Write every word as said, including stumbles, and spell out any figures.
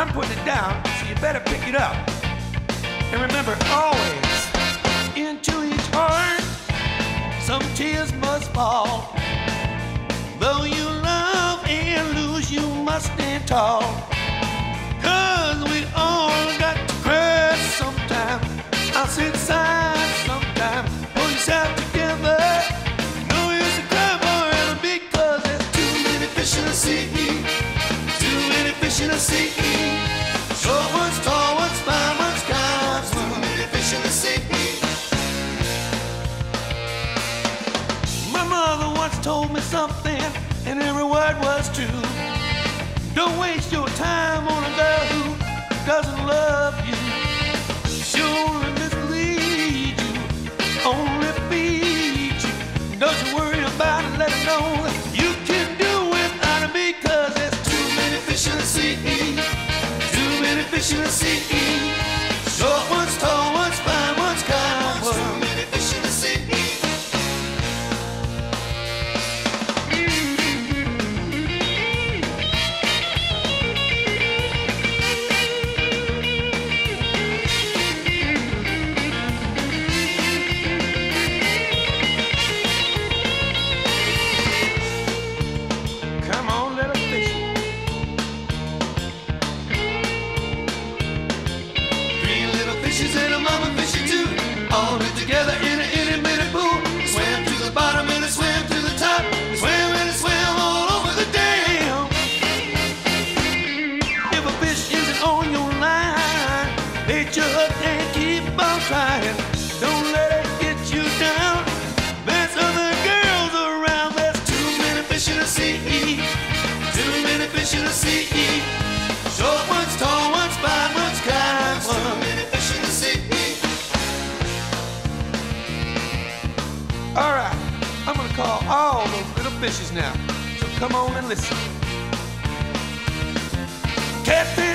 I'm putting it down, so you better pick it up. And remember, always, into each heart, some tears must fall. Though you love and lose, you must stand tall. Cause we all got to cry sometime. I'll sit aside sometime. Pull yourself together. No use to cry forever because there's too many fish in the sea. Too many fish in the sea. Short ones, tall ones, fine ones, kind ones. Too many fish in the sea. My mother once told me something, and every word was true. Don't waste your time on a girl who doesn't love you. She'll mislead you, only feed you. Don't you worry about it, let her know that you can do without it because there's too many fish in the sea. Too many fish in the sea. Short ones, tall ones, fine ones, kind ones. Too many fish in the sea. Fishes now, so come on and listen. Catfish.